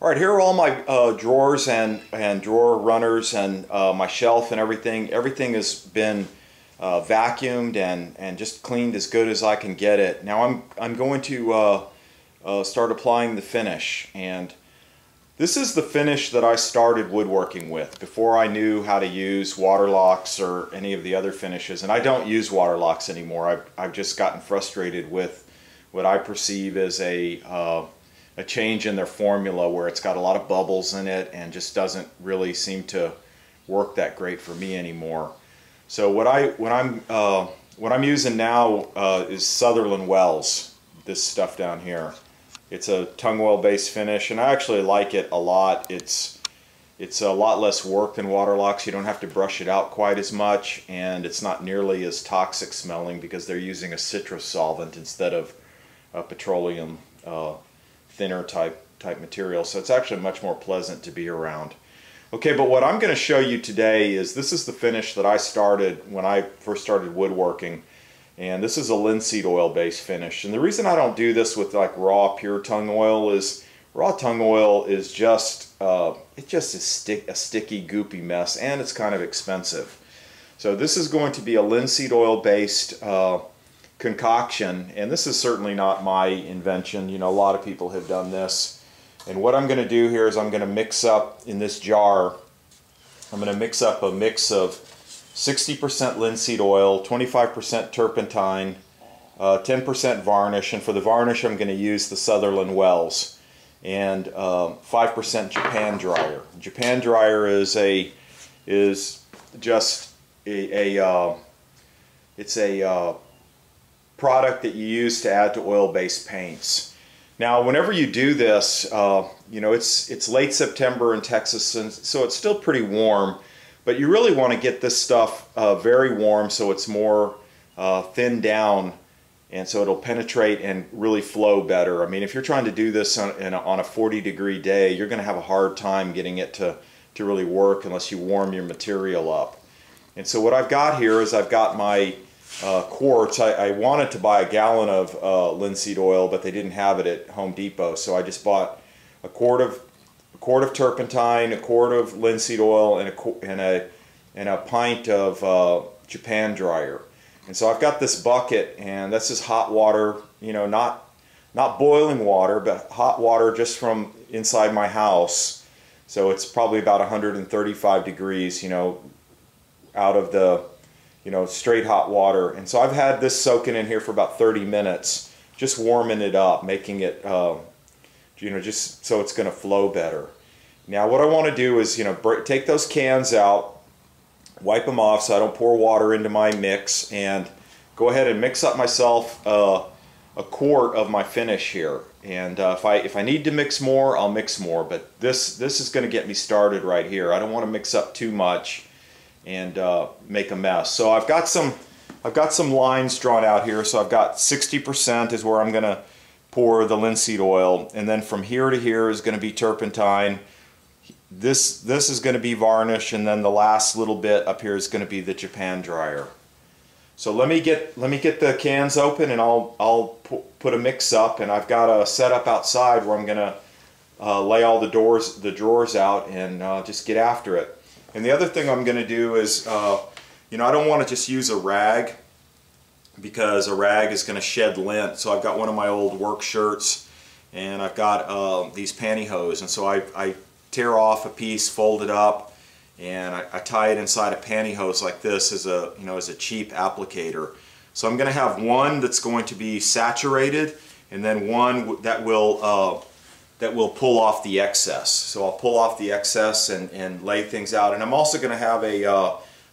All right, here are all my drawers and drawer runners and my shelf and everything. Everything has been vacuumed and just cleaned as good as I can get it. Now I'm going to start applying the finish, and this is the finish that I started woodworking with before I knew how to use Waterlox or any of the other finishes. And I don't use Waterlox anymore. I've just gotten frustrated with what I perceive as a change in their formula, where it's got a lot of bubbles in it and just doesn't really seem to work that great for me anymore. So what I'm using now is Sutherland Welles, this stuff down here. It's a tung weld based finish, and I actually like it a lot. It's a lot less work than Waterlox. You don't have to brush it out quite as much, and it's not nearly as toxic smelling because they're using a citrus solvent instead of a petroleum thinner type material, so it's actually much more pleasant to be around. Okay, but what I'm going to show you today is this is the finish that I started when I first started woodworking, and this is a linseed oil based finish. And the reason I don't do this with like raw pure tung oil is raw tung oil is just it just is a sticky goopy mess, and it's kind of expensive. So this is going to be a linseed oil based concoction, and this is certainly not my invention. You know, a lot of people have done this. And what I'm going to do here is I'm going to mix up in this jar, I'm going to mix up a mix of 60% linseed oil, 25% turpentine, 10% varnish, and for the varnish I'm going to use the Sutherland Welles, and 5% Japan dryer. Japan dryer is just a product that you use to add to oil-based paints. Now, whenever you do this, you know, it's late September in Texas, and so it's still pretty warm, but you really want to get this stuff very warm so it's more thinned down, and so it'll penetrate and really flow better. I mean, if you're trying to do this on a 40-degree day, you're going to have a hard time getting it to really work unless you warm your material up. And so what I've got here is I've got my quartz. I wanted to buy a gallon of linseed oil, but they didn't have it at Home Depot, so I just bought a quart of turpentine, a quart of linseed oil, and a pint of Japan dryer. And so I've got this bucket, and that's just hot water, you know, not boiling water, but hot water just from inside my house. So it's probably about 135 degrees, you know, out of the, you know, straight hot water. And so I've had this soaking in here for about 30 minutes, just warming it up, making it, you know, just so it's going to flow better. Now what I want to do is, you know, take those cans out, wipe them off so I don't pour water into my mix, and go ahead and mix up myself a quart of my finish here. And if I need to mix more, I'll mix more, but this is going to get me started right here. I don't want to mix up too much and make a mess. So I've got some lines drawn out here. So I've got 60% is where I'm going to pour the linseed oil, and then from here to here is going to be turpentine. This is going to be varnish, and then the last little bit up here is going to be the Japan dryer. So let me get the cans open, and I'll put a mix up, and I've got a setup outside where I'm going to lay all the drawers out and just get after it. And the other thing I'm going to do is, you know, I don't want to just use a rag, because a rag is going to shed lint. So I've got one of my old work shirts, and I've got these pantyhose. And so I tear off a piece, fold it up, and I tie it inside a pantyhose like this as a, you know, as a cheap applicator. So I'm going to have one that's going to be saturated, and then one that will pull off the excess. So I'll pull off the excess and lay things out. And I'm also going to have a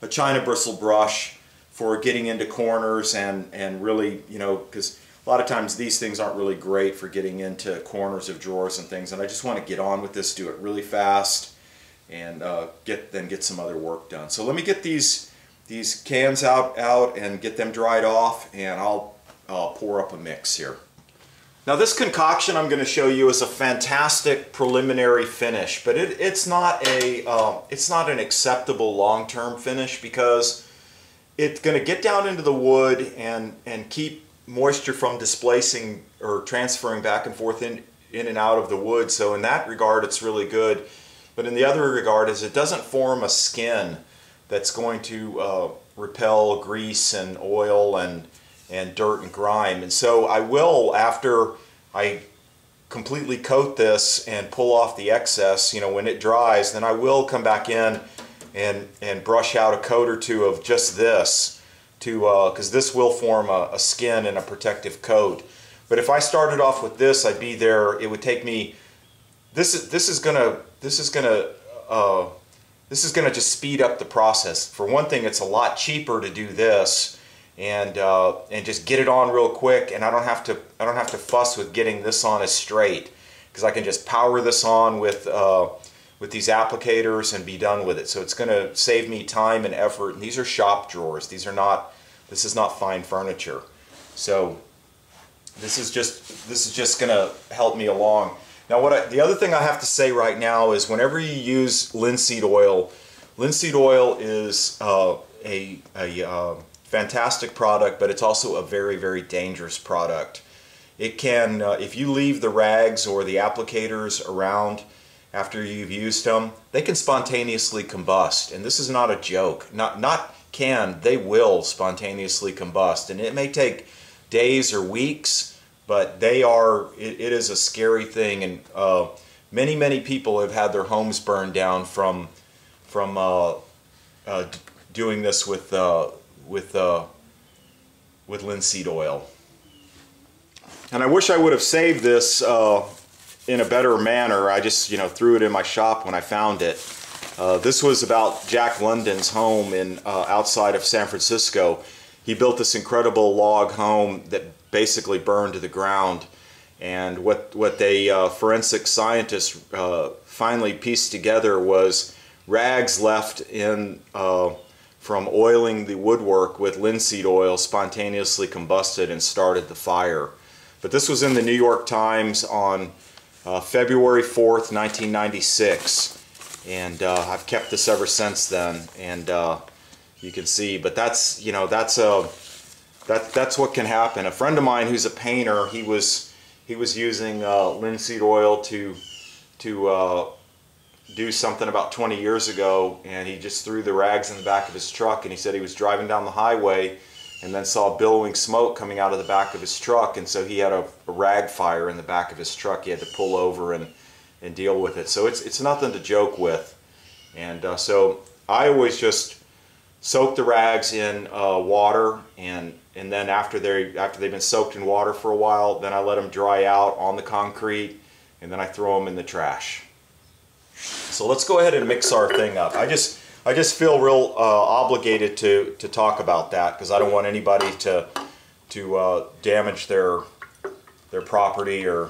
china bristle brush for getting into corners and really, you know, because a lot of times these things aren't really great for getting into corners of drawers and things. And I just want to get on with this, do it really fast, and then get some other work done. So let me get these cans out and get them dried off, and I'll pour up a mix here. Now this concoction I'm going to show you is a fantastic preliminary finish, but it's not an acceptable long-term finish, because it's going to get down into the wood and keep moisture from displacing or transferring back and forth in, in and out of the wood. So in that regard, it's really good. But in the other regard is it doesn't form a skin that's going to repel grease and oil and dirt and grime. And so I will, after I completely coat this and pull off the excess, you know, when it dries, then I will come back in and brush out a coat or two of just this, to because this will form a skin and a protective coat. But if I started off with this, I'd be there. It would take me. This is gonna just speed up the process. For one thing, it's a lot cheaper to do this and just get it on real quick, and I don't have to fuss with getting this on as straight, because I can just power this on with these applicators and be done with it. So it's gonna save me time and effort. And these are shop drawers. These are not. This is not fine furniture. So this is just gonna help me along. Now, the other thing I have to say right now is whenever you use linseed oil is a fantastic product, but it's also a very, very dangerous product. It can, if you leave the rags or the applicators around after you've used them, they can spontaneously combust. And this is not a joke. They will spontaneously combust. And it may take days or weeks, but it is a scary thing, and many, many people have had their homes burned down from doing this with linseed oil. And I wish I would have saved this in a better manner. I just, you know, threw it in my shop when I found it. This was about Jack London's home in outside of San Francisco. He built this incredible log home that basically burned to the ground, and what they forensic scientists finally pieced together was rags left in from oiling the woodwork with linseed oil spontaneously combusted and started the fire. But this was in the New York Times on February 4th, 1996, and I've kept this ever since then, and you can see. But that's, you know, that's what can happen. A friend of mine who's a painter, he was using linseed oil to do something about 20 years ago, and he just threw the rags in the back of his truck, and he said he was driving down the highway and then saw billowing smoke coming out of the back of his truck, and so he had a rag fire in the back of his truck. He had to pull over and deal with it. So it's nothing to joke with. And so I always just soak the rags in water, and then after they've been soaked in water for a while, then I let them dry out on the concrete, and then I throw them in the trash. So let's go ahead and mix our thing up. I just feel real obligated to talk about that, because I don't want anybody to damage their property. Or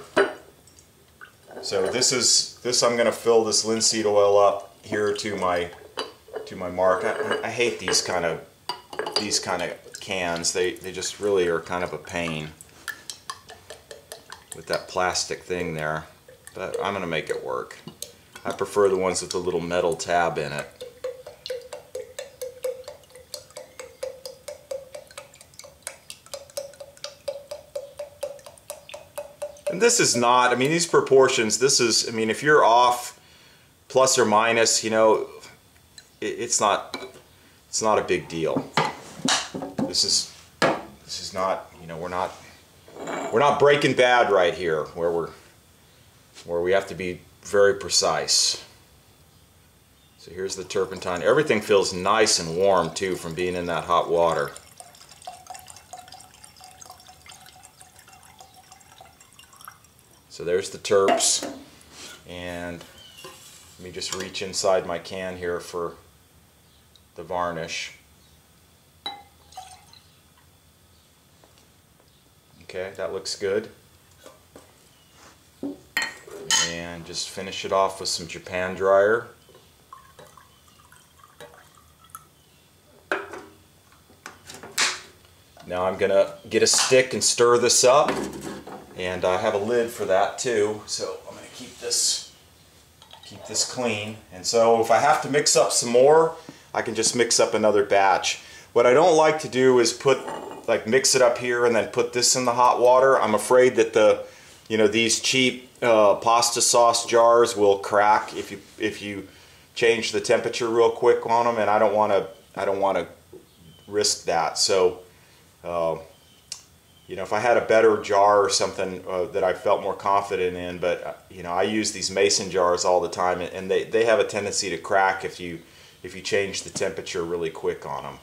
so this I'm going to fill this linseed oil up here to my mark. I hate these kind of cans. They just really are kind of a pain with that plastic thing there, but I'm gonna make it work. I prefer the ones with the little metal tab in it. And this is not, I mean, these proportions, this is, I mean, if you're off plus or minus, you know, it's not a big deal. This is not, you know, we're not Breaking Bad right here, where we have to be very precise. So here's the turpentine. Everything feels nice and warm too from being in that hot water. So there's the terps, and let me just reach inside my can here for the varnish. Okay, that looks good. And just finish it off with some Japan dryer. Now I'm gonna get a stick and stir this up, and I have a lid for that too, so I'm gonna keep this clean. And so if I have to mix up some more, I can just mix up another batch. What I don't like to do is mix it up here and then put this in the hot water. I'm afraid that the You know, these cheap pasta sauce jars will crack if you change the temperature real quick on them, and I don't want to risk that. So you know, if I had a better jar or something that I felt more confident in, but you know, I use these mason jars all the time, and they have a tendency to crack if you change the temperature really quick on them.